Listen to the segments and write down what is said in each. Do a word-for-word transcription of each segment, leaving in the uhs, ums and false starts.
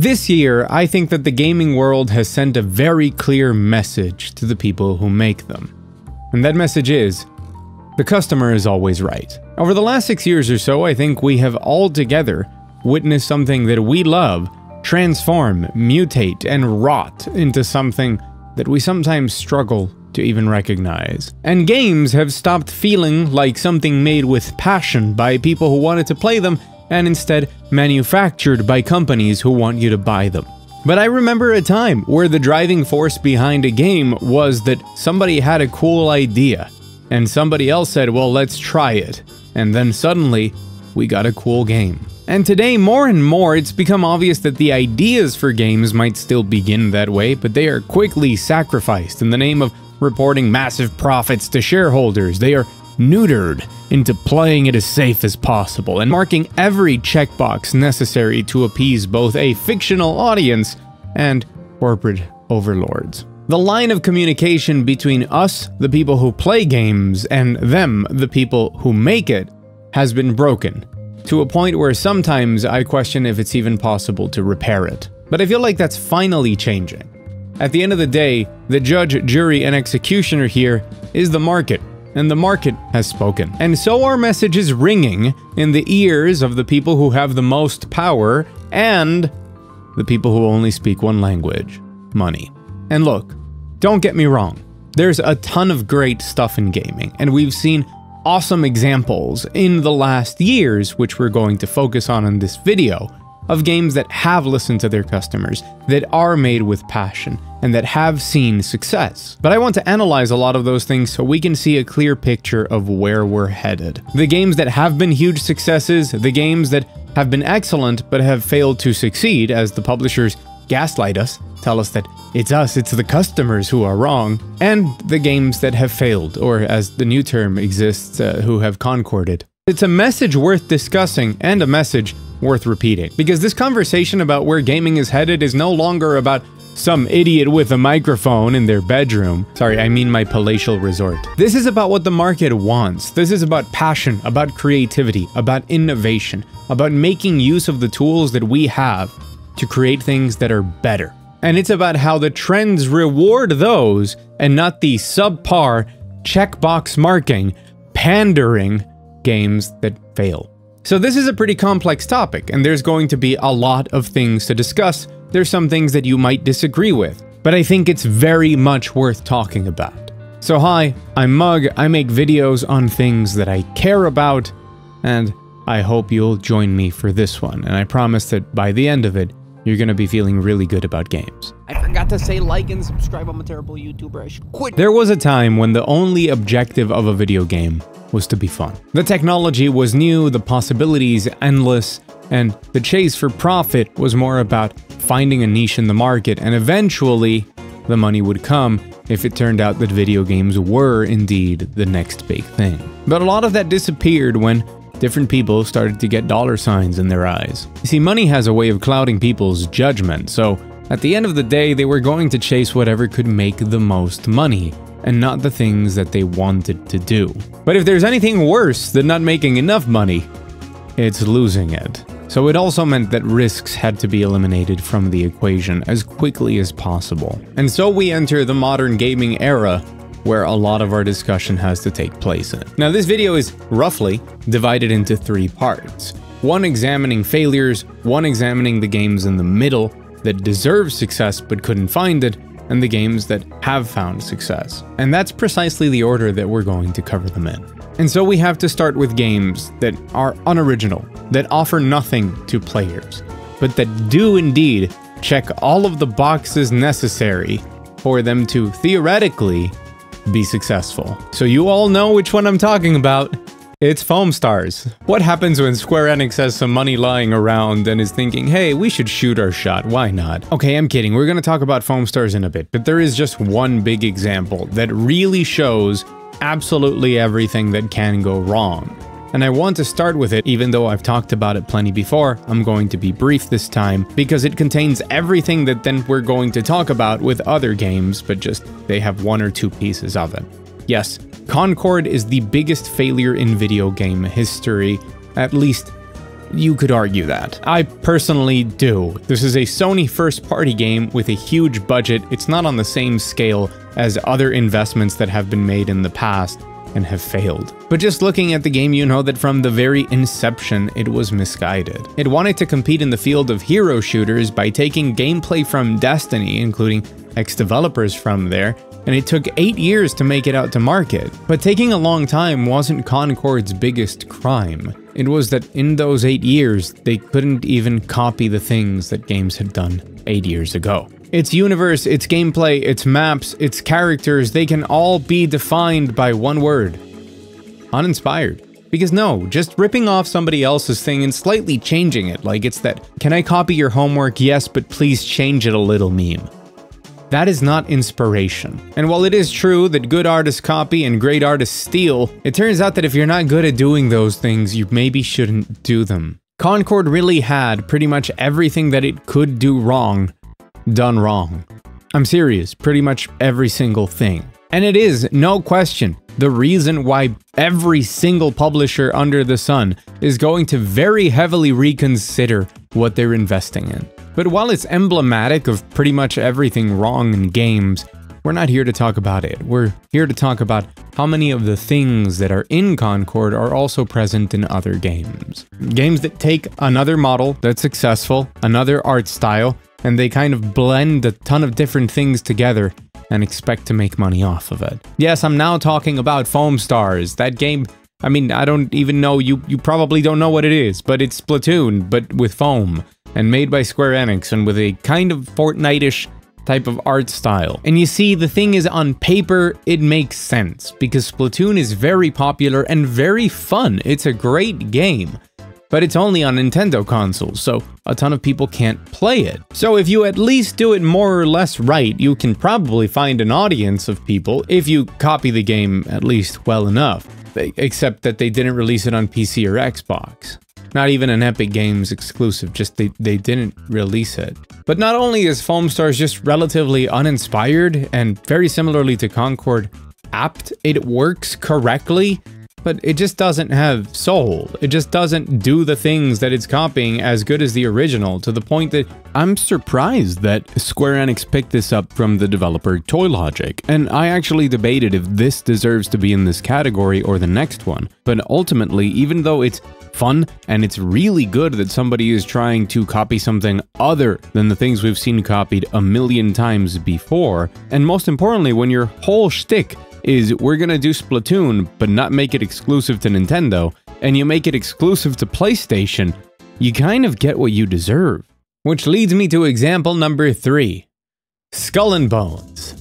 This year, I think that the gaming world has sent a very clear message to the people who make them. And that message is, the customer is always right. Over the last six years or so, I think we have all together witnessed something that we love transform, mutate, and rot into something that we sometimes struggle to even recognize. And games have stopped feeling like something made with passion by people who wanted to play them, and instead manufactured by companies who want you to buy them. But I remember a time where the driving force behind a game was that somebody had a cool idea, and somebody else said, well, let's try it, and then suddenly, we got a cool game. And today, more and more, it's become obvious that the ideas for games might still begin that way, but they are quickly sacrificed in the name of reporting massive profits to shareholders. They are neutered into playing it as safe as possible and marking every checkbox necessary to appease both a fictional audience and corporate overlords. The line of communication between us, the people who play games, and them, the people who make it, has been broken, to a point where sometimes I question if it's even possible to repair it. But I feel like that's finally changing. At the end of the day, the judge, jury, and executioner here is the market. And the market has spoken. And so our message is ringing in the ears of the people who have the most power and the people who only speak one language, money. And look, don't get me wrong, there's a ton of great stuff in gaming, and we've seen awesome examples in the last years, which we're going to focus on in this video, of games that have listened to their customers, that are made with passion, and that have seen success. But I want to analyze a lot of those things so we can see a clear picture of where we're headed. The games that have been huge successes, the games that have been excellent but have failed to succeed as the publishers gaslight us, tell us that it's us, it's the customers who are wrong, and the games that have failed, or as the new term exists, uh, who have concorded. It's a message worth discussing and a message worth repeating, because this conversation about where gaming is headed is no longer about some idiot with a microphone in their bedroom. Sorry, I mean my palatial resort. This is about what the market wants. This is about passion, about creativity, about innovation, about making use of the tools that we have to create things that are better. And it's about how the trends reward those and not the subpar, checkbox marking, pandering games that fail. So this is a pretty complex topic, and there's going to be a lot of things to discuss. There's some things that you might disagree with, but I think it's very much worth talking about. So hi, I'm Mug, I make videos on things that I care about, and I hope you'll join me for this one, and I promise that by the end of it, you're gonna be feeling really good about games. I forgot to say like and subscribe, I'm a terrible YouTuber, I should quit. There was a time when the only objective of a video game was to be fun. The technology was new, the possibilities endless, and the chase for profit was more about finding a niche in the market, and eventually, the money would come if it turned out that video games were indeed the next big thing. But a lot of that disappeared when different people started to get dollar signs in their eyes. You see, money has a way of clouding people's judgment, so at the end of the day, they were going to chase whatever could make the most money, and not the things that they wanted to do. But if there's anything worse than not making enough money, it's losing it. So it also meant that risks had to be eliminated from the equation as quickly as possible. And so we enter the modern gaming era, where a lot of our discussion has to take place in. Now this video is roughly divided into three parts. One examining failures, one examining the games in the middle that deserve success but couldn't find it, and the games that have found success. And that's precisely the order that we're going to cover them in. And so we have to start with games that are unoriginal, that offer nothing to players, but that do indeed check all of the boxes necessary for them to theoretically be successful. So you all know which one I'm talking about. It's Foam Stars. What happens when Square Enix has some money lying around and is thinking, hey, we should shoot our shot, why not? Okay, I'm kidding, we're gonna talk about Foam Stars in a bit, but there is just one big example that really shows absolutely everything that can go wrong. And I want to start with it, even though I've talked about it plenty before, I'm going to be brief this time, because it contains everything that then we're going to talk about with other games, but just they have one or two pieces of it. Yes. Concord is the biggest failure in video game history, at least You could argue that. I personally do. This is a Sony first-party game with a huge budget. It's not on the same scale as other investments that have been made in the past and have failed. But just looking at the game, you know that from the very inception, it was misguided. It wanted to compete in the field of hero shooters by taking gameplay from Destiny, including ex-developers from there, and it took eight years to make it out to market. But taking a long time wasn't Concord's biggest crime. It was that in those eight years, they couldn't even copy the things that games had done eight years ago. Its universe, its gameplay, its maps, its characters, they can all be defined by one word. Uninspired. Because no, just ripping off somebody else's thing and slightly changing it, like it's that, "Can I copy your homework? Yes, but please change it a little" meme. That is not inspiration. And while it is true that good artists copy and great artists steal, it turns out that if you're not good at doing those things, you maybe shouldn't do them. Concord really had pretty much everything that it could do wrong, done wrong. I'm serious, pretty much every single thing. And it is, no question, the reason why every single publisher under the sun is going to very heavily reconsider what they're investing in. But while it's emblematic of pretty much everything wrong in games, we're not here to talk about it. We're here to talk about how many of the things that are in Concord are also present in other games. Games that take another model that's successful, another art style, and they kind of blend a ton of different things together and expect to make money off of it. Yes, I'm now talking about Foam Stars, that game. I mean, I don't even know, you, you probably don't know what it is, but it's Splatoon, but with foam, and made by Square Enix, and with a kind of Fortnite-ish type of art style. And you see, the thing is, on paper, it makes sense, because Splatoon is very popular and very fun. It's a great game. But it's only on Nintendo consoles, so a ton of people can't play it. So if you at least do it more or less right, you can probably find an audience of people if you copy the game at least well enough. Except that they didn't release it on P C or Xbox. Not even an Epic Games exclusive, just they, they didn't release it. But not only is Foam Stars just relatively uninspired, and very similarly to Concord, apt, it works correctly, but it just doesn't have soul. It just doesn't do the things that it's copying as good as the original, to the point that I'm surprised that Square Enix picked this up from the developer Toy Logic, and I actually debated if this deserves to be in this category or the next one. But ultimately, even though it's fun and it's really good that somebody is trying to copy something other than the things we've seen copied a million times before, and most importantly, when your whole shtick is we're gonna do Splatoon, but not make it exclusive to Nintendo, and you make it exclusive to PlayStation, you kind of get what you deserve. Which leads me to example number three. Skull and Bones.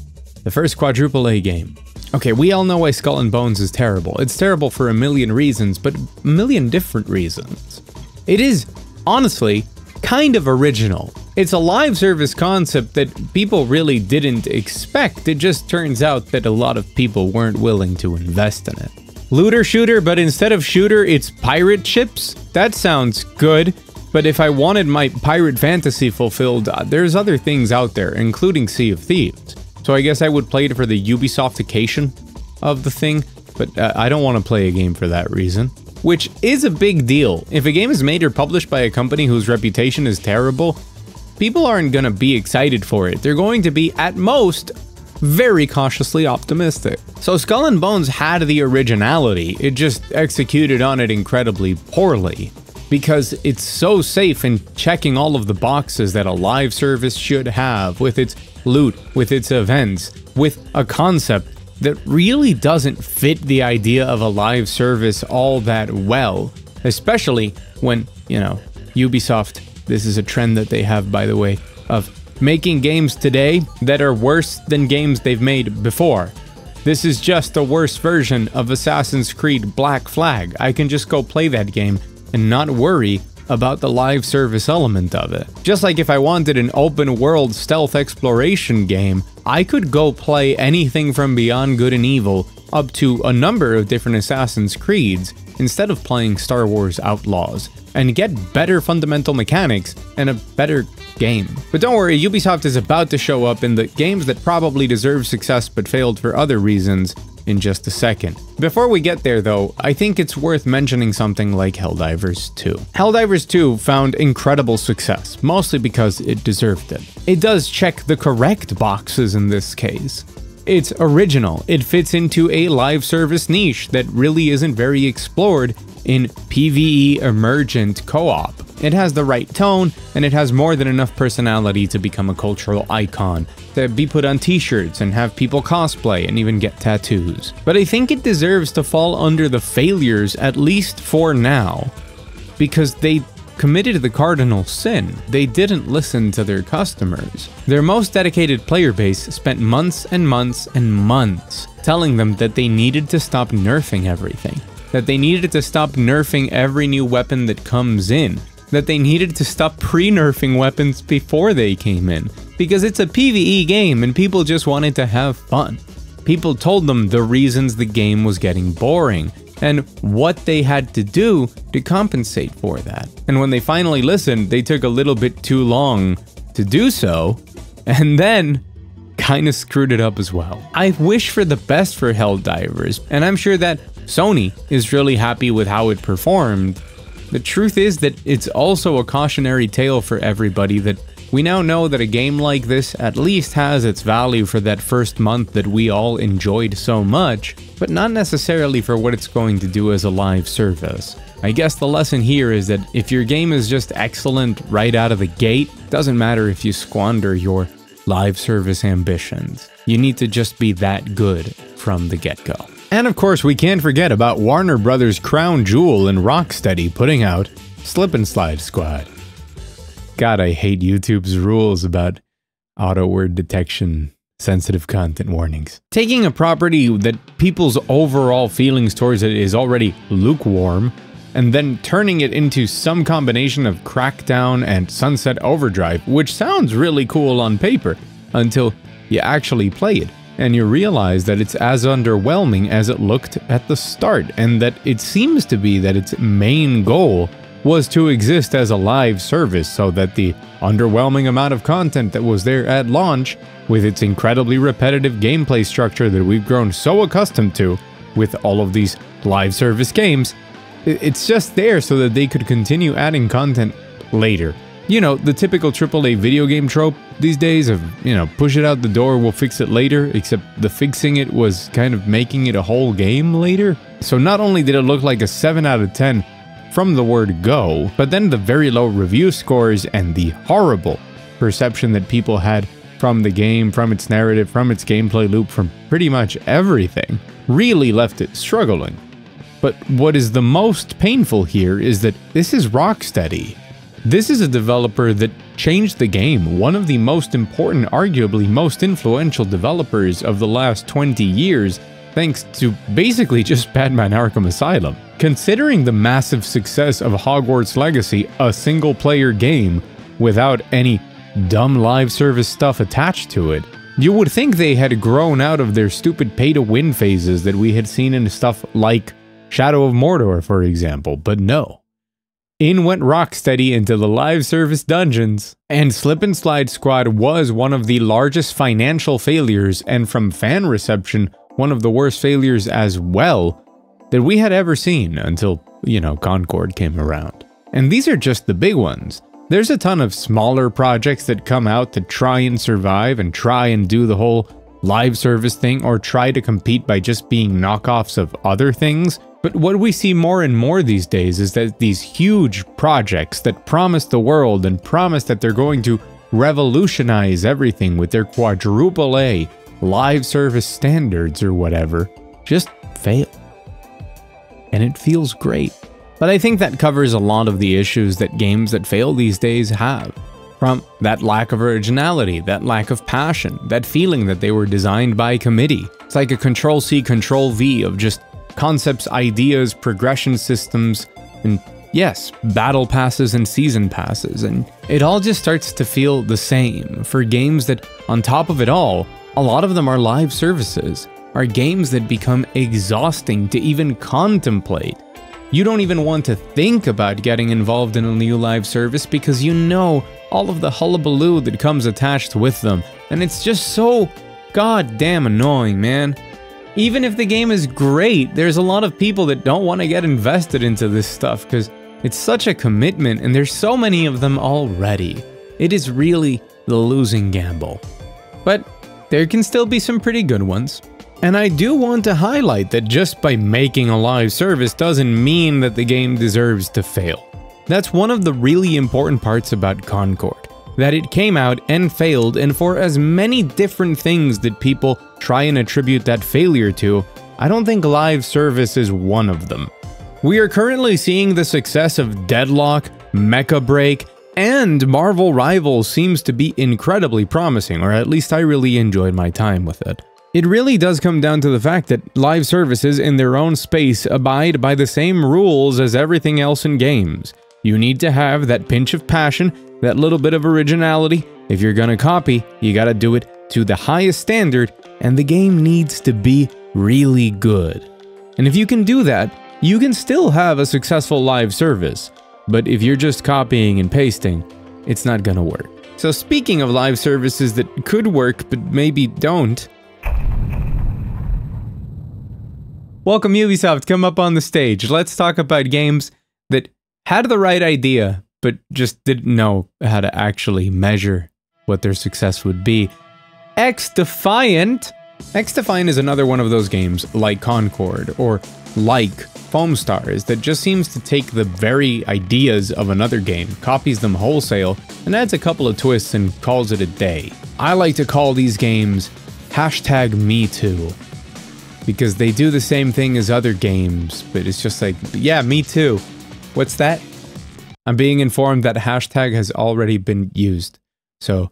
The first quadruple A game. Okay, we all know why Skull and Bones is terrible. It's terrible for a million reasons, but a million different reasons. It is, honestly, kind of original. It's a live service concept that people really didn't expect. It just turns out that a lot of people weren't willing to invest in it. Looter shooter, but instead of shooter, it's pirate ships? That sounds good, but if I wanted my pirate fantasy fulfilled, uh, there's other things out there, including Sea of Thieves. So I guess I would play it for the Ubisoftication of the thing, but uh, I don't want to play a game for that reason. Which is a big deal. If a game is made or published by a company whose reputation is terrible, people aren't going to be excited for it. They're going to be, at most, very cautiously optimistic. So Skull and Bones had the originality, it just executed on it incredibly poorly. Because it's so safe in checking all of the boxes that a live service should have, with its loot, with its events, with a concept that really doesn't fit the idea of a live service all that well. Especially when, you know, Ubisoft... This is a trend that they have, by the way, of making games today that are worse than games they've made before. This is just a worse version of Assassin's Creed Black Flag. I can just go play that game and not worry about the live service element of it. Just like if I wanted an open world stealth exploration game, I could go play anything from Beyond Good and Evil up to a number of different Assassin's Creeds instead of playing Star Wars Outlaws, and get better fundamental mechanics and a better game. But don't worry, Ubisoft is about to show up in the games that probably deserve success but failed for other reasons in just a second. Before we get there though, I think it's worth mentioning something like Helldivers two. Helldivers two found incredible success, mostly because it deserved it. It does check the correct boxes in this case. It's original, it fits into a live service niche that really isn't very explored in PvE emergent co-op. It has the right tone, and it has more than enough personality to become a cultural icon, to be put on t-shirts and have people cosplay and even get tattoos. But I think it deserves to fall under the failures, at least for now, because they committed the cardinal sin. They didn't listen to their customers. Their most dedicated player base spent months and months and months telling them that they needed to stop nerfing everything, that they needed to stop nerfing every new weapon that comes in, that they needed to stop pre-nerfing weapons before they came in, because it's a PvE game and people just wanted to have fun. People told them the reasons the game was getting boring and what they had to do to compensate for that. And when they finally listened, they took a little bit too long to do so, and then kinda screwed it up as well. I wish for the best for Helldivers, and I'm sure that Sony is really happy with how it performed. The truth is that it's also a cautionary tale for everybody that we now know that a game like this at least has its value for that first month that we all enjoyed so much, but not necessarily for what it's going to do as a live service. I guess the lesson here is that if your game is just excellent right out of the gate, it doesn't matter if you squander your live service ambitions. You need to just be that good from the get-go. And of course, we can't forget about Warner Brothers' crown jewel and Rocksteady putting out Slip and Slide Squad. God, I hate YouTube's rules about auto-word detection, sensitive content warnings. Taking a property that people's overall feelings towards it is already lukewarm, and then turning it into some combination of Crackdown and Sunset Overdrive, which sounds really cool on paper, until you actually play it. And you realize that it's as underwhelming as it looked at the start, and that it seems to be that its main goal was to exist as a live service so that the underwhelming amount of content that was there at launch, with its incredibly repetitive gameplay structure that we've grown so accustomed to with all of these live service games, it's just there so that they could continue adding content later. You know, the typical triple A video game trope these days of, you know, push it out the door, we'll fix it later, except the fixing it was kind of making it a whole game later. So not only did it look like a seven out of ten from the word go, but then the very low review scores and the horrible perception that people had from the game, from its narrative, from its gameplay loop, from pretty much everything, really left it struggling. But what is the most painful here is that this is Rocksteady. This is a developer that changed the game, one of the most important, arguably most influential developers of the last twenty years, thanks to basically just Batman Arkham Asylum. Considering the massive success of Hogwarts Legacy, a single-player game without any dumb live service stuff attached to it, you would think they had grown out of their stupid pay-to-win phases that we had seen in stuff like Shadow of Mordor, for example, but no. In went Rocksteady into the live service dungeons, and Slip and Slide Squad was one of the largest financial failures, and from fan reception, one of the worst failures as well, that we had ever seen until, you know, Concord came around. And these are just the big ones. There's a ton of smaller projects that come out to try and survive and try and do the whole live service thing or try to compete by just being knockoffs of other things. But what we see more and more these days is that these huge projects that promise the world and promise that they're going to revolutionize everything with their quadruple A live service standards or whatever, just fail. And it feels great. But I think that covers a lot of the issues that games that fail these days have. From that lack of originality, that lack of passion, that feeling that they were designed by committee. It's like a Control C, Control V of just concepts, ideas, progression systems, and yes, battle passes and season passes, and it all just starts to feel the same for games that, on top of it all, a lot of them are live services, are games that become exhausting to even contemplate. You don't even want to think about getting involved in a new live service because you know all of the hullabaloo that comes attached with them, and it's just so goddamn annoying, man. even if the game is great, there's a lot of people that don't want to get invested into this stuff because it's such a commitment and there's so many of them already. It is really the losing gamble. But there can still be some pretty good ones. And I do want to highlight that just by making a live service doesn't mean that the game deserves to fail. That's one of the really important parts about Concord, that it came out and failed, and for as many different things that people try and attribute that failure to, I don't think live service is one of them. We are currently seeing the success of Deadlock, Mecha Break, and Marvel Rivals seems to be incredibly promising, or at least I really enjoyed my time with it. It really does come down to the fact that live services in their own space abide by the same rules as everything else in games. You need to have that pinch of passion, that little bit of originality. If you're gonna copy, you gotta do it to the highest standard, and the game needs to be really good. And if you can do that, you can still have a successful live service. But if you're just copying and pasting, it's not gonna work. So speaking of live services that could work but maybe don't, welcome Ubisoft, come up on the stage. Let's talk about games that had the right idea, but just didn't know how to actually measure what their success would be. X-Defiant. X-Defiant is another one of those games, like Concord, or like Foam Stars, that just seems to take the very ideas of another game, copies them wholesale, and adds a couple of twists and calls it a day. I like to call these games hashtag me too, because they do the same thing as other games, but it's just like, yeah, me too. What's that? I'm being informed that hashtag has already been used, so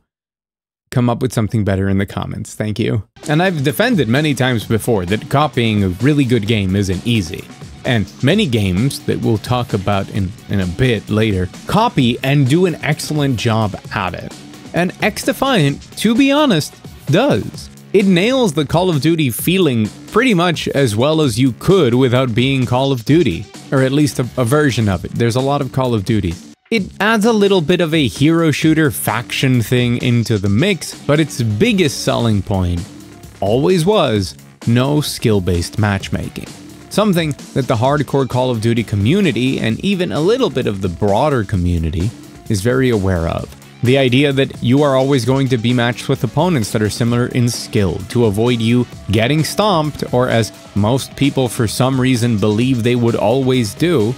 come up with something better in the comments, thank you. And I've defended many times before that copying a really good game isn't easy, and many games that we'll talk about in, in a bit later copy and do an excellent job at it. And X-Defiant, to be honest, does. It nails the Call of Duty feeling pretty much as well as you could without being Call of Duty, or at least a, a version of it. There's a lot of Call of Duty. It adds a little bit of a hero shooter faction thing into the mix, but its biggest selling point always was no skill-based matchmaking. Something that the hardcore Call of Duty community, and even a little bit of the broader community, is very aware of. The idea that you are always going to be matched with opponents that are similar in skill to avoid you getting stomped, or as most people for some reason believe they would always do,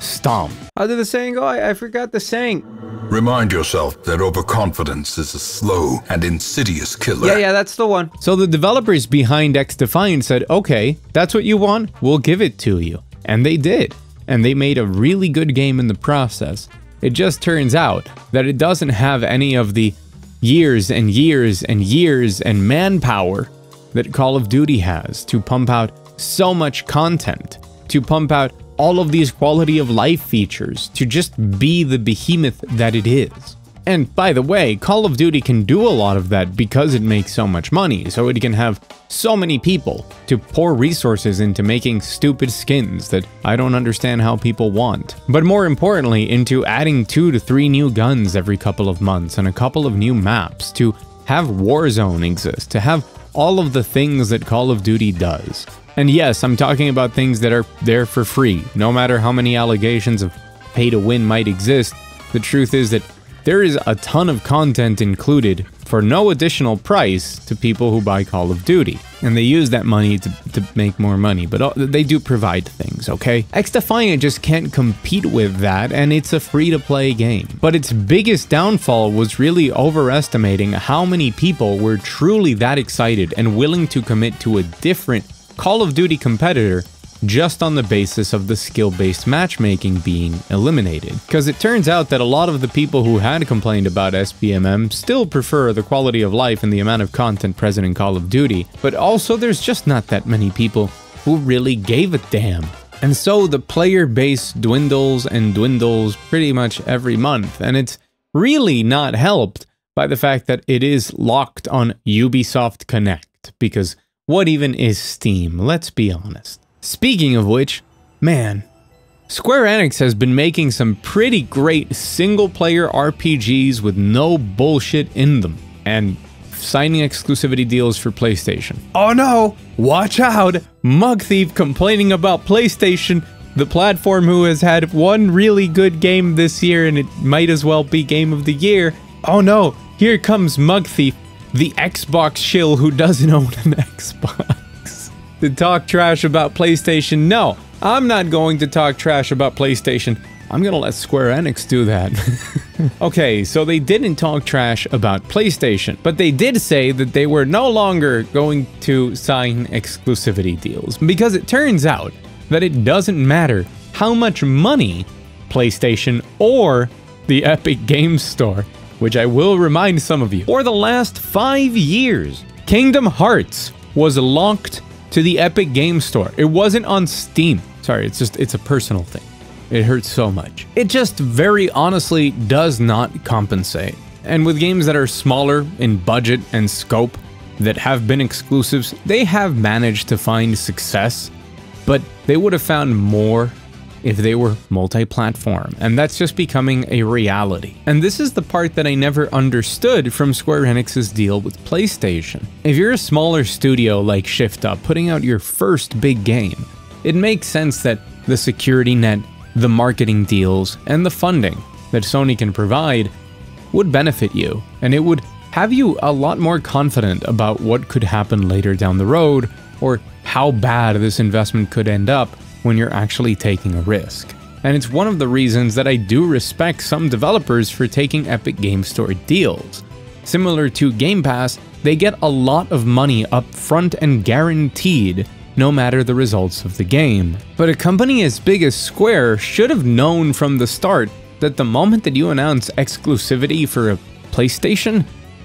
stomp. How did the saying go? I, I forgot the saying. Remind yourself that overconfidence is a slow and insidious killer. Yeah, yeah, that's the one. So the developers behind X-Defiant said, okay, that's what you want, we'll give it to you. And they did. And they made a really good game in the process. It just turns out that it doesn't have any of the years and years and years and manpower that Call of Duty has to pump out so much content, to pump out all of these quality of life features, to just be the behemoth that it is. And by the way, Call of Duty can do a lot of that because it makes so much money, so it can have so many people to pour resources into making stupid skins that I don't understand how people want. But more importantly, into adding two to three new guns every couple of months and a couple of new maps, to have Warzone exist, to have all of the things that Call of Duty does. And yes, I'm talking about things that are there for free. No matter how many allegations of pay to win might exist, the truth is that there is a ton of content included for no additional price to people who buy Call of Duty. And they use that money to, to make more money, but they do provide things, okay? X-Defiant just can't compete with that, and it's a free-to-play game. But its biggest downfall was really overestimating how many people were truly that excited and willing to commit to a different Call of Duty competitor just on the basis of the skill-based matchmaking being eliminated. Because it turns out that a lot of the people who had complained about S B M M still prefer the quality of life and the amount of content present in Call of Duty, but also there's just not that many people who really gave a damn. And so the player base dwindles and dwindles pretty much every month, and it's really not helped by the fact that it is locked on Ubisoft Connect, because what even is Steam? Let's be honest. Speaking of which, man, Square Enix has been making some pretty great single-player R P Gs with no bullshit in them. And signing exclusivity deals for PlayStation. Oh no! Watch out! Mug Thief complaining about PlayStation, the platform who has had one really good game this year and it might as well be Game of the Year. Oh no! Here comes Mug Thief, the Xbox shill who doesn't own an Xbox. To talk trash about PlayStation. No, I'm not going to talk trash about PlayStation. I'm gonna let Square Enix do that. Okay, so they didn't talk trash about PlayStation, but they did say that they were no longer going to sign exclusivity deals, because it turns out that it doesn't matter how much money PlayStation or the Epic Games Store, which I will remind some of you, for the last five years, Kingdom Hearts was locked to the Epic Games Store. It wasn't on Steam. Sorry, it's just, it's a personal thing. It hurts so much. It just very honestly does not compensate. And with games that are smaller in budget and scope that have been exclusives, they have managed to find success, but they would have found more if they were multi-platform. And that's just becoming a reality. And this is the part that I never understood from Square Enix's deal with PlayStation. If you're a smaller studio like Shift Up putting out your first big game, it makes sense that the security net, the marketing deals, and the funding that Sony can provide would benefit you, and it would have you a lot more confident about what could happen later down the road, or how bad this investment could end up when you're actually taking a risk. And it's one of the reasons that I do respect some developers for taking Epic Games Store deals. Similar to Game Pass, they get a lot of money up front and guaranteed, no matter the results of the game. But a company as big as Square should have known from the start that the moment that you announce exclusivity for a PlayStation,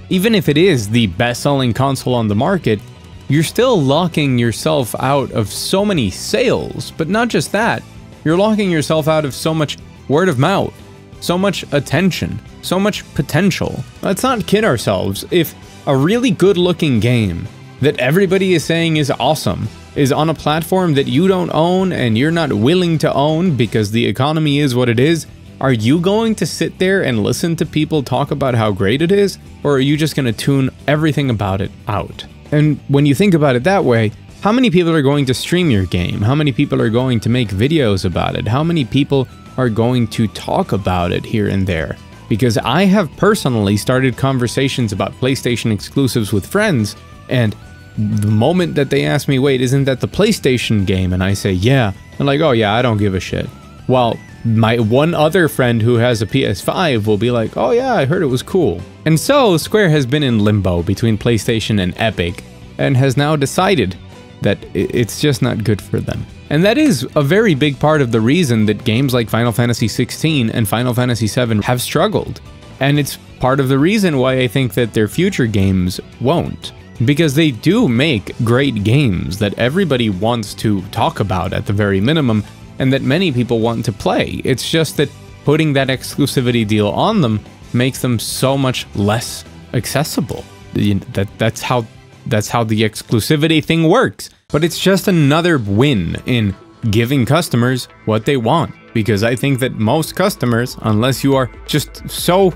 even if it is the best-selling console on the market, you're still locking yourself out of so many sales. But not just that, you're locking yourself out of so much word of mouth, so much attention, so much potential. Let's not kid ourselves. If a really good-looking game that everybody is saying is awesome is on a platform that you don't own and you're not willing to own because the economy is what it is, are you going to sit there and listen to people talk about how great it is, or are you just going to tune everything about it out? And when you think about it that way, how many people are going to stream your game? How many people are going to make videos about it? How many people are going to talk about it here and there? Because I have personally started conversations about PlayStation exclusives with friends, and the moment that they ask me, wait, isn't that the PlayStation game? And I say, yeah. And like, oh yeah, I don't give a shit. While my one other friend who has a P S five will be like, oh yeah, I heard it was cool. And so Square has been in limbo between PlayStation and Epic, and has now decided that it's just not good for them. And that is a very big part of the reason that games like Final Fantasy sixteen and Final Fantasy seven have struggled. And it's part of the reason why I think that their future games won't. Because they do make great games that everybody wants to talk about at the very minimum, and that many people want to play. It's just that putting that exclusivity deal on them makes them so much less accessible. That, that's how, that's how the exclusivity thing works. But it's just another win in giving customers what they want. Because I think that most customers, unless you are just so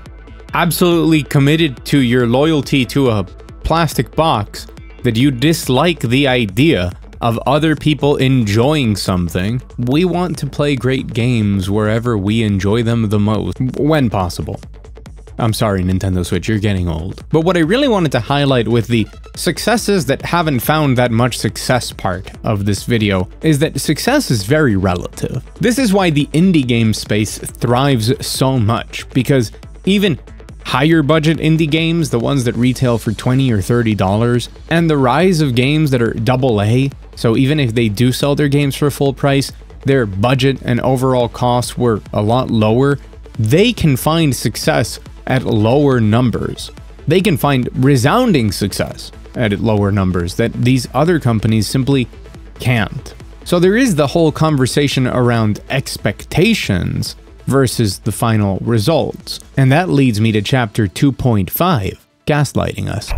absolutely committed to your loyalty to a plastic box that you dislike the idea of other people enjoying something, we want to play great games wherever we enjoy them the most, when possible. I'm sorry, Nintendo Switch, you're getting old. But what I really wanted to highlight with the successes that haven't found that much success part of this video is that success is very relative. This is why the indie game space thrives so much, because even higher budget indie games, the ones that retail for twenty or thirty dollars, and the rise of games that are double A, so even if they do sell their games for full price, their budget and overall costs were a lot lower, they can find success at lower numbers. They can find resounding success at lower numbers that these other companies simply can't. So there is the whole conversation around expectations versus the final results. And that leads me to chapter two point five, gaslighting us.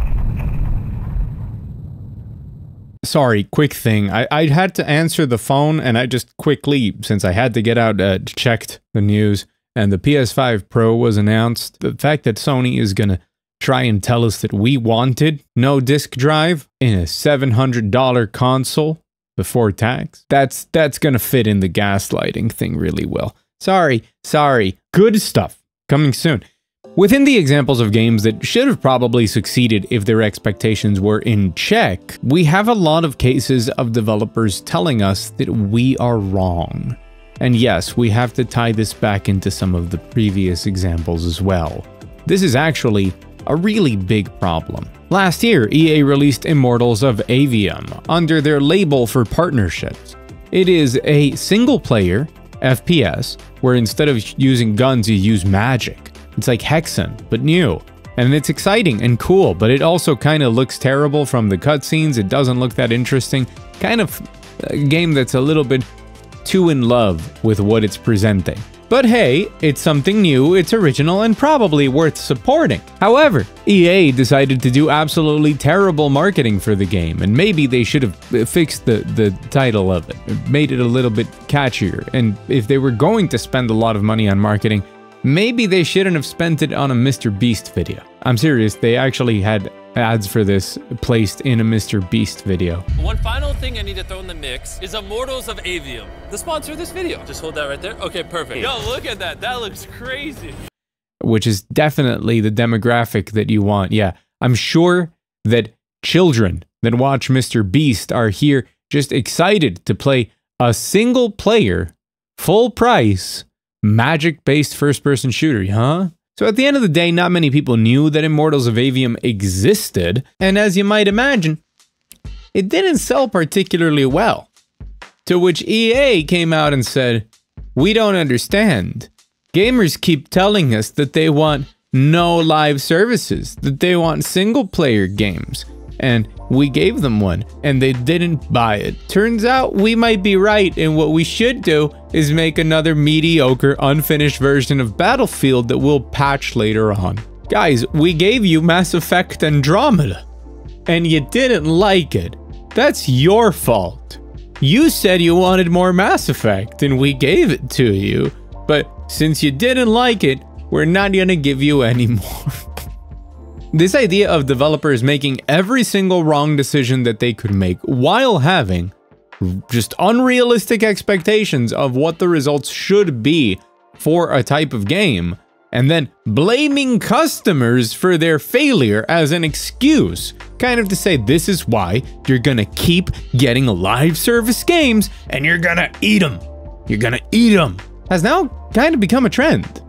Sorry, quick thing. I, I had to answer the phone, and I just quickly, since I had to get out, uh, checked the news, and the P S five Pro was announced. The fact that Sony is gonna try and tell us that we wanted no disk drive in a seven hundred dollar console before tax? That's, that's gonna fit in the gaslighting thing really well. Sorry, sorry. Good stuff coming soon. Within the examples of games that should have probably succeeded if their expectations were in check, we have a lot of cases of developers telling us that we are wrong. And yes, we have to tie this back into some of the previous examples as well. This is actually a really big problem. Last year, E A released Immortals of Avium under their label for partnerships. It is a single-player F P S where instead of using guns, you use magic. It's like Hexen, but new. And it's exciting and cool, but it also kind of looks terrible from the cutscenes. It doesn't look that interesting. Kind of a game that's a little bit too in love with what it's presenting. But hey, it's something new, it's original, and probably worth supporting. However, E A decided to do absolutely terrible marketing for the game, and maybe they should have fixed the, the title of it, made it a little bit catchier. And if they were going to spend a lot of money on marketing, maybe they shouldn't have spent it on a Mr Beast video. I'm serious, they actually had ads for this placed in a Mr Beast video. One final thing I need to throw in the mix is Immortals of Avium, the sponsor of this video. Just hold that right there. Okay, perfect. Yo, look at that. That looks crazy. Which is definitely the demographic that you want. Yeah, I'm sure that children that watch Mr Beast are here just excited to play a single player, full price, magic-based first-person shooter, huh? So at the end of the day, not many people knew that Immortals of Avium existed, and as you might imagine, it didn't sell particularly well. To which E A came out and said, "We don't understand. Gamers keep telling us that they want no live services, that they want single-player games, and we gave them one, and they didn't buy it. Turns out we might be right, and what we should do is make another mediocre, unfinished version of Battlefield that we'll patch later on. Guys, we gave you Mass Effect Andromeda, and you didn't like it. That's your fault. You said you wanted more Mass Effect, and we gave it to you, but since you didn't like it, we're not gonna give you any more." This idea of developers making every single wrong decision that they could make while having just unrealistic expectations of what the results should be for a type of game, and then blaming customers for their failure as an excuse, kind of to say, this is why you're gonna keep getting live service games and you're gonna eat them. You're gonna eat them, has now kind of become a trend.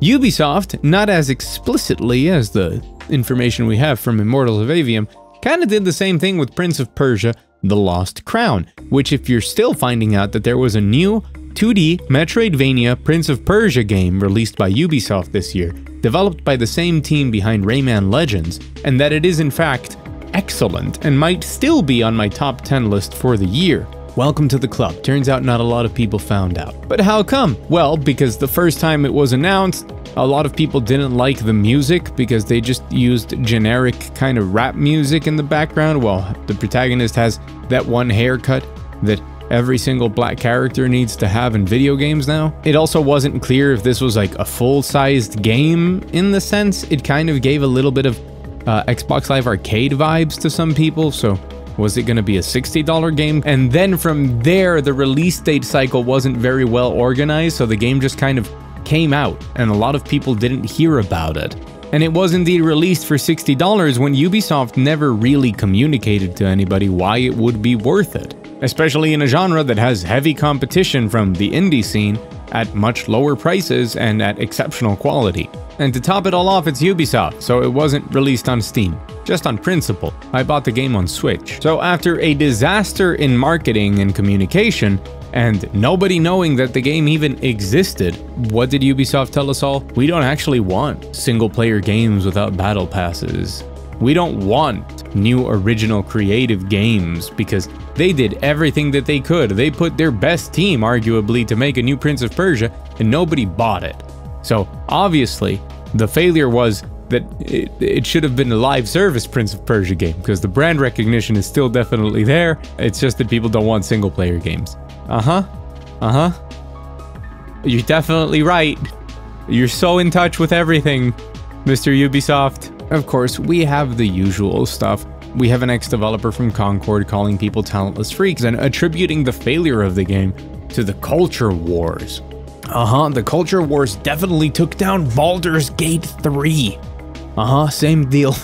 Ubisoft, not as explicitly as the information we have from Immortals of Avium, kind of did the same thing with Prince of Persia: The Lost Crown, which if you're still finding out that there was a new two D Metroidvania Prince of Persia game released by Ubisoft this year, developed by the same team behind Rayman Legends, and that it is in fact excellent and might still be on my top ten list for the year. Welcome to the club. Turns out not a lot of people found out. But how come? Well, because the first time it was announced, a lot of people didn't like the music because they just used generic kind of rap music in the background. Well, the protagonist has that one haircut that every single black character needs to have in video games now. It also wasn't clear if this was like a full-sized game in the sense. It kind of gave a little bit of uh, Xbox Live Arcade vibes to some people, so was it going to be a sixty dollar game? And then from there, the release date cycle wasn't very well organized, so the game just kind of came out and a lot of people didn't hear about it. And it was indeed released for sixty dollars when Ubisoft never really communicated to anybody why it would be worth it, especially in a genre that has heavy competition from the indie scene at much lower prices and at exceptional quality. And to top it all off, it's Ubisoft, so it wasn't released on Steam. Just on principle, I bought the game on Switch. So after a disaster in marketing and communication, and nobody knowing that the game even existed, what did Ubisoft tell us all? We don't actually want single-player games without battle passes. We don't want new original creative games, because they did everything that they could. They put their best team, arguably, to make a new Prince of Persia, and nobody bought it. So obviously, the failure was that it, it should have been a live service Prince of Persia game, because the brand recognition is still definitely there. It's just that people don't want single-player games. Uh-huh. Uh-huh. You're definitely right. You're so in touch with everything, Mister Ubisoft. Of course, we have the usual stuff. We have an ex-developer from Concord calling people talentless freaks and attributing the failure of the game to the culture wars. Uh-huh, the culture wars definitely took down Baldur's Gate three. Uh-huh, same deal.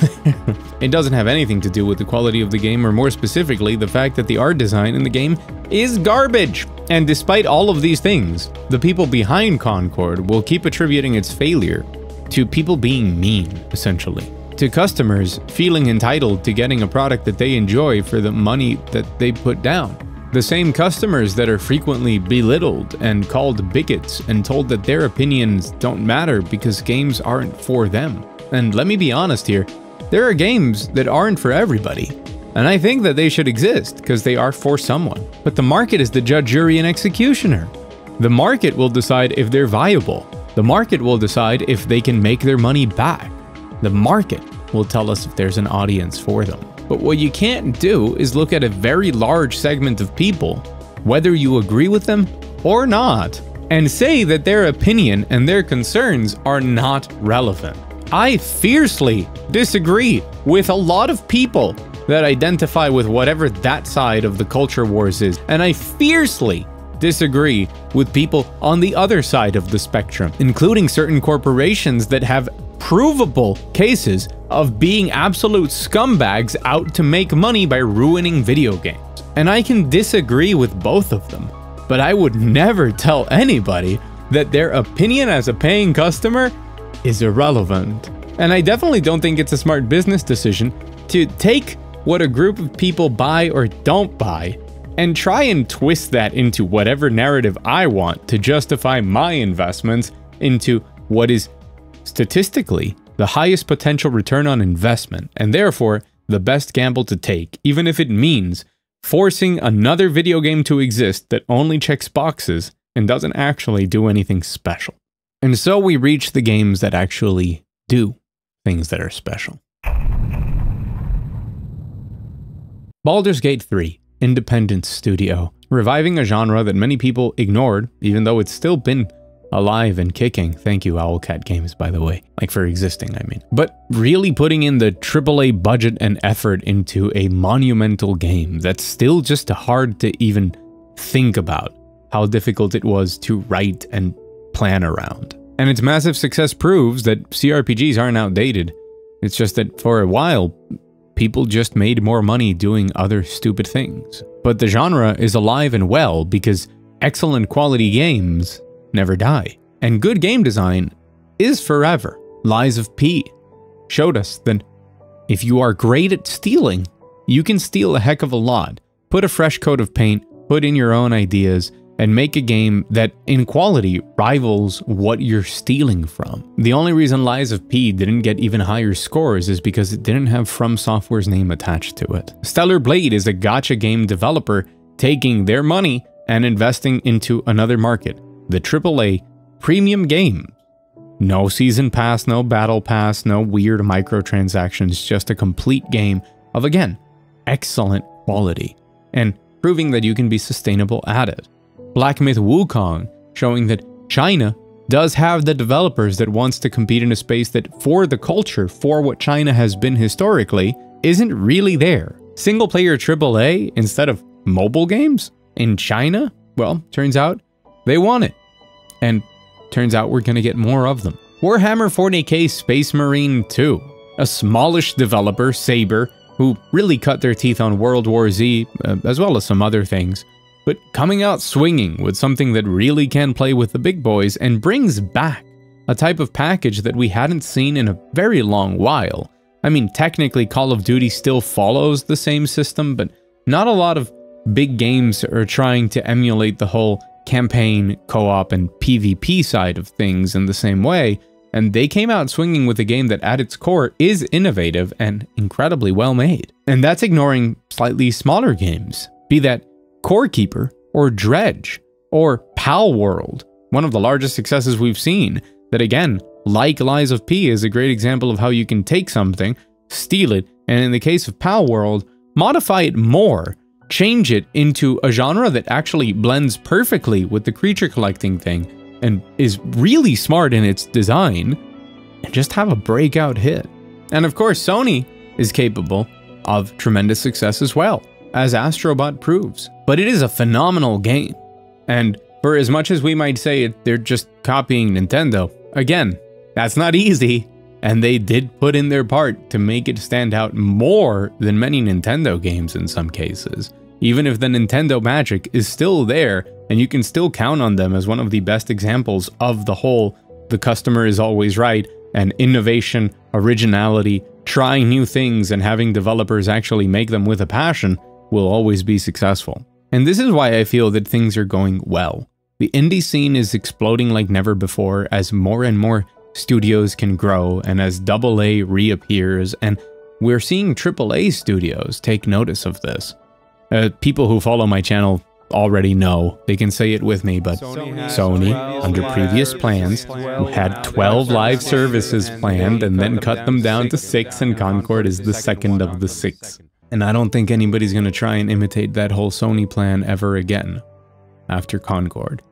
It doesn't have anything to do with the quality of the game, or more specifically, the fact that the art design in the game is garbage. And despite all of these things, the people behind Concord will keep attributing its failure to people being mean, essentially. To customers feeling entitled to getting a product that they enjoy for the money that they put down. The same customers that are frequently belittled and called bigots and told that their opinions don't matter because games aren't for them. And let me be honest here, there are games that aren't for everybody. And I think that they should exist because they are for someone. But the market is the judge, jury, and executioner. The market will decide if they're viable. The market will decide if they can make their money back. The market will tell us if there's an audience for them. But what you can't do is look at a very large segment of people, whether you agree with them or not, and say that their opinion and their concerns are not relevant. I fiercely disagree with a lot of people that identify with whatever that side of the culture wars is, and I fiercely disagree with people on the other side of the spectrum, including certain corporations that have provable cases of being absolute scumbags out to make money by ruining video games. And I can disagree with both of them, but I would never tell anybody that their opinion as a paying customer is irrelevant. And I definitely don't think it's a smart business decision to take what a group of people buy or don't buy and try and twist that into whatever narrative I want to justify my investments into what is statistically the highest potential return on investment, and therefore the best gamble to take, even if it means forcing another video game to exist that only checks boxes and doesn't actually do anything special. And so we reach the games that actually do things that are special. Baldur's Gate three, independent studio, reviving a genre that many people ignored, even though it's still been alive and kicking. Thank you, Owlcat Games, by the way. Like, for existing, I mean. But really putting in the triple A budget and effort into a monumental game that's still just hard to even think about how difficult it was to write and plan around. And its massive success proves that C R P Gs aren't outdated. It's just that for a while, people just made more money doing other stupid things. But the genre is alive and well because excellent quality games never die. And good game design is forever. Lies of P showed us that if you are great at stealing, you can steal a heck of a lot. Put a fresh coat of paint, put in your own ideas, and make a game that in quality rivals what you're stealing from. The only reason Lies of P didn't get even higher scores is because it didn't have From Software's name attached to it. Stellar Blade is a gacha game developer taking their money and investing into another market. The triple A premium game. No season pass, no battle pass, no weird microtransactions, just a complete game of, again, excellent quality, and proving that you can be sustainable at it. Black Myth Wukong, showing that China does have the developers that wants to compete in a space that, for the culture, for what China has been historically, isn't really there. Single-player triple A instead of mobile games in China? Well, turns out they want it. And turns out we're gonna get more of them. Warhammer forty K Space Marine two, a smallish developer, Saber, who really cut their teeth on World War Z, uh, as well as some other things, but coming out swinging with something that really can play with the big boys and brings back a type of package that we hadn't seen in a very long while. I mean, technically Call of Duty still follows the same system, but not a lot of big games are trying to emulate the whole campaign, co-op, and PvP side of things in the same way, and they came out swinging with a game that at its core is innovative and incredibly well made. And that's ignoring slightly smaller games, be that Core Keeper or Dredge or Palworld, one of the largest successes we've seen, that again, like Lies of P, is a great example of how you can take something, steal it, and in the case of Palworld, modify it more, change it into a genre that actually blends perfectly with the creature collecting thing and is really smart in its design, and just have a breakout hit. And of course, Sony is capable of tremendous success as well, as Astro Bot proves. But it is a phenomenal game. And for as much as we might say it, they're just copying Nintendo, again, that's not easy. And they did put in their part to make it stand out more than many Nintendo games in some cases. Even if the Nintendo magic is still there, and you can still count on them as one of the best examples of the whole, the customer is always right, and innovation, originality, trying new things and having developers actually make them with a passion will always be successful. And this is why I feel that things are going well. The indie scene is exploding like never before as more and more studios can grow and as double A reappears, and we're seeing triple A studios take notice of this. Uh, people who follow my channel already know, they can say it with me, but Sony, Sony under previous plans, had twelve live services planned and then cut them down to six, and Concord is the second of the six. And I don't think anybody's going to try and imitate that whole Sony plan ever again after Concord.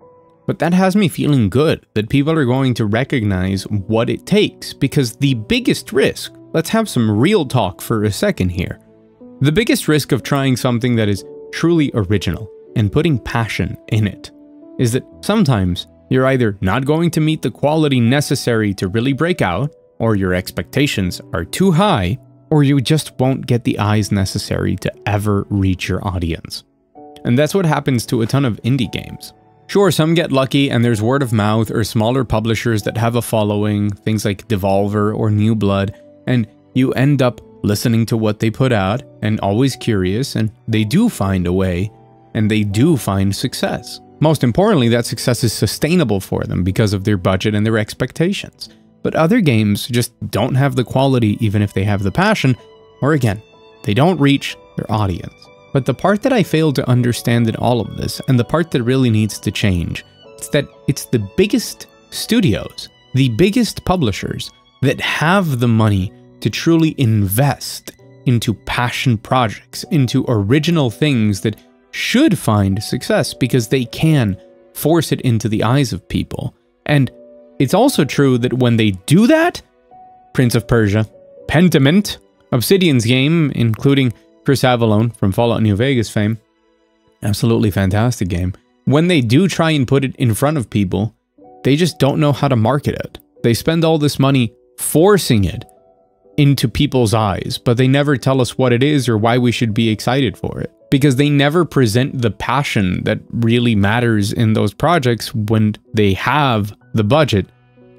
But that has me feeling good that people are going to recognize what it takes, because the biggest risk, let's have some real talk for a second here. The biggest risk of trying something that is truly original and putting passion in it is that sometimes you're either not going to meet the quality necessary to really break out, or your expectations are too high, or you just won't get the eyes necessary to ever reach your audience. And that's what happens to a ton of indie games. Sure, some get lucky and there's word of mouth or smaller publishers that have a following, things like Devolver or New Blood, and you end up listening to what they put out and always curious, and they do find a way and they do find success. Most importantly, that success is sustainable for them because of their budget and their expectations. But other games just don't have the quality even if they have the passion, or again, they don't reach their audience. But the part that I failed to understand in all of this, and the part that really needs to change, is that it's the biggest studios, the biggest publishers, that have the money to truly invest into passion projects, into original things that should find success because they can force it into the eyes of people. And it's also true that when they do that, Prince of Persia, Pentiment, Obsidian's game, including Chris Avellone from Fallout New Vegas fame, absolutely fantastic game. When they do try and put it in front of people, they just don't know how to market it. They spend all this money forcing it into people's eyes, but they never tell us what it is or why we should be excited for it, because they never present the passion that really matters in those projects when they have the budget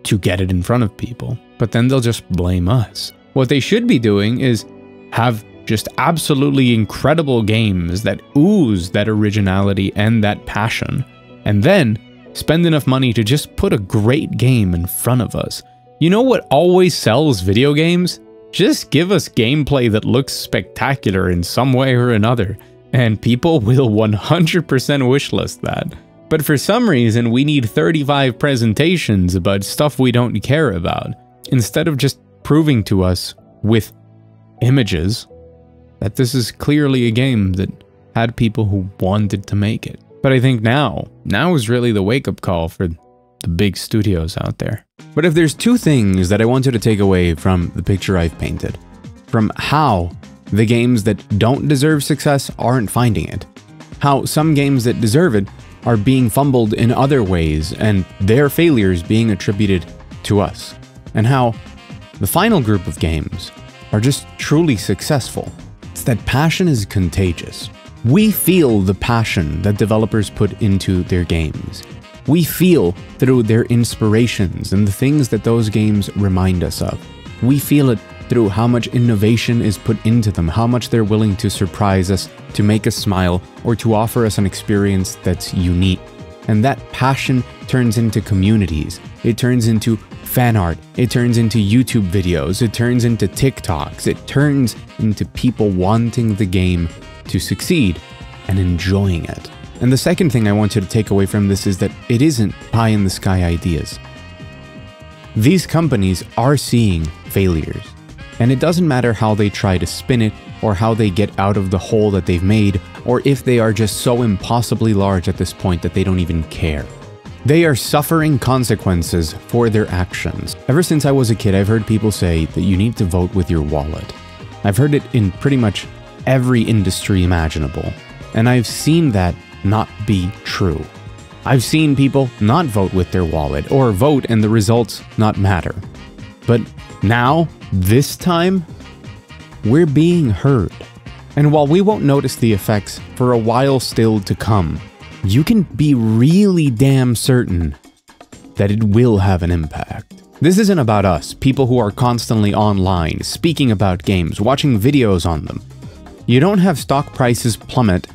to get it in front of people. But then they'll just blame us. What they should be doing is have just absolutely incredible games that ooze that originality and that passion, and then spend enough money to just put a great game in front of us. You know what always sells video games? Just give us gameplay that looks spectacular in some way or another, and people will one hundred percent wishlist that. But for some reason, we need thirty-five presentations about stuff we don't care about, instead of just proving to us with images that this is clearly a game that had people who wanted to make it. But I think now, now is really the wake-up call for the big studios out there. But if there's two things that I want you to take away from the picture I've painted, from how the games that don't deserve success aren't finding it, how some games that deserve it are being fumbled in other ways and their failures being attributed to us, and how the final group of games are just truly successful, it's that passion is contagious. We feel the passion that developers put into their games. We feel through their inspirations and the things that those games remind us of. We feel it through how much innovation is put into them, how much they're willing to surprise us, to make us smile, or to offer us an experience that's unique. And that passion turns into communities. It turns into fan art. It turns into YouTube videos. It turns into TikToks. It turns into people wanting the game to succeed and enjoying it. And the second thing I want you to take away from this is that it isn't pie-in-the-sky ideas. These companies are seeing failures, and it doesn't matter how they try to spin it, or how they get out of the hole that they've made, or if they are just so impossibly large at this point that they don't even care. They are suffering consequences for their actions. Ever since I was a kid, I've heard people say that you need to vote with your wallet. I've heard it in pretty much every industry imaginable, and I've seen that not be true. I've seen people not vote with their wallet, or vote and the results not matter. But now, this time, we're being heard. And while we won't notice the effects for a while still to come, you can be really damn certain that it will have an impact. This isn't about us, people who are constantly online, speaking about games, watching videos on them. You don't have stock prices plummet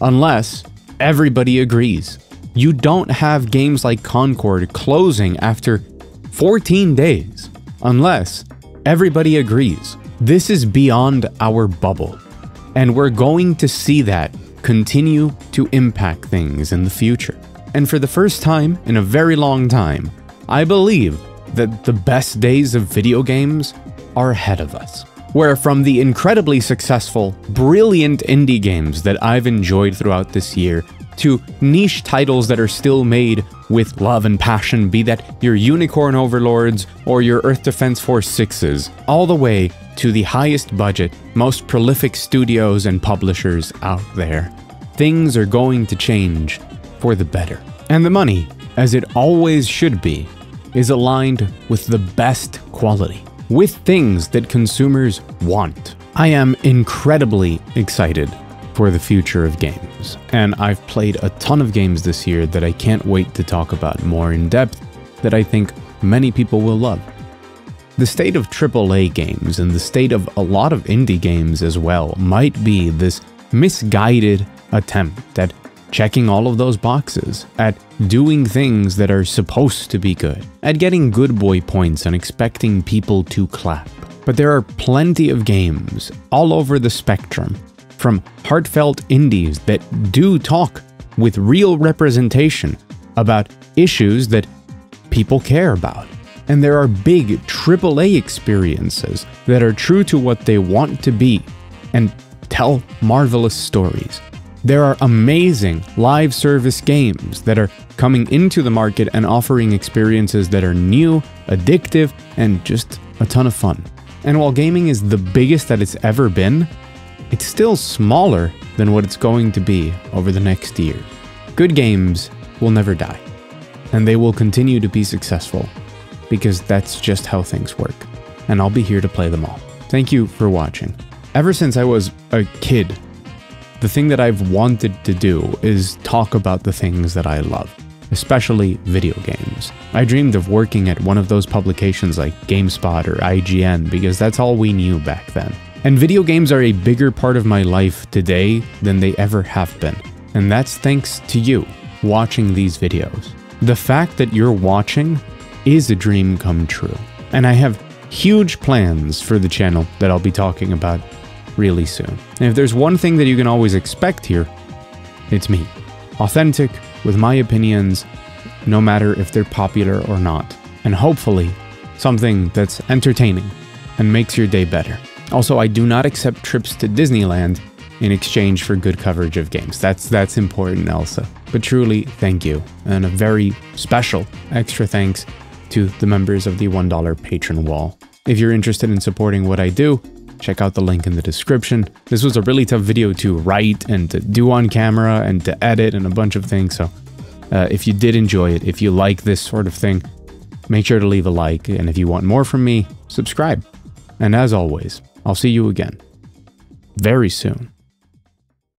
unless everybody agrees. You don't have games like Concord closing after fourteen days, unless everybody agrees. This is beyond our bubble, and we're going to see that continue to impact things in the future. And for the first time in a very long time, I believe that the best days of video games are ahead of us. Where from the incredibly successful, brilliant indie games that I've enjoyed throughout this year, to niche titles that are still made with love and passion, be that your Unicorn Overlords or your Earth Defense Force sixes, all the way to the highest budget, most prolific studios and publishers out there. Things are going to change for the better. And the money, as it always should be, is aligned with the best quality, with things that consumers want. I am incredibly excited for the future of games, and I've played a ton of games this year that I can't wait to talk about more in depth, that I think many people will love. The state of triple A games and the state of a lot of indie games as well might be this misguided attempt at checking all of those boxes, at doing things that are supposed to be good, at getting good boy points and expecting people to clap. But there are plenty of games all over the spectrum, from heartfelt indies that do talk with real representation about issues that people care about. And there are big triple A experiences that are true to what they want to be and tell marvelous stories. There are amazing live service games that are coming into the market and offering experiences that are new, addictive, and just a ton of fun. And while gaming is the biggest that it's ever been, it's still smaller than what it's going to be over the next year. Good games will never die, and they will continue to be successful, because that's just how things work, and I'll be here to play them all. Thank you for watching. Ever since I was a kid, the thing that I've wanted to do is talk about the things that I love, especially video games. I dreamed of working at one of those publications like GameSpot or I G N, because that's all we knew back then. And video games are a bigger part of my life today than they ever have been. And that's thanks to you watching these videos. The fact that you're watching is a dream come true. And I have huge plans for the channel that I'll be talking about really soon. And if there's one thing that you can always expect here, it's me. Authentic, with my opinions, no matter if they're popular or not. And hopefully, something that's entertaining and makes your day better. Also, I do not accept trips to Disneyland in exchange for good coverage of games. That's that's important, Elsa. But truly, thank you. And a very special extra thanks to the members of the one dollar Patreon wall. If you're interested in supporting what I do, check out the link in the description. This was a really tough video to write and to do on camera and to edit and a bunch of things. So uh, if you did enjoy it, if you like this sort of thing, make sure to leave a like. And if you want more from me, subscribe. And as always, I'll see you again very soon.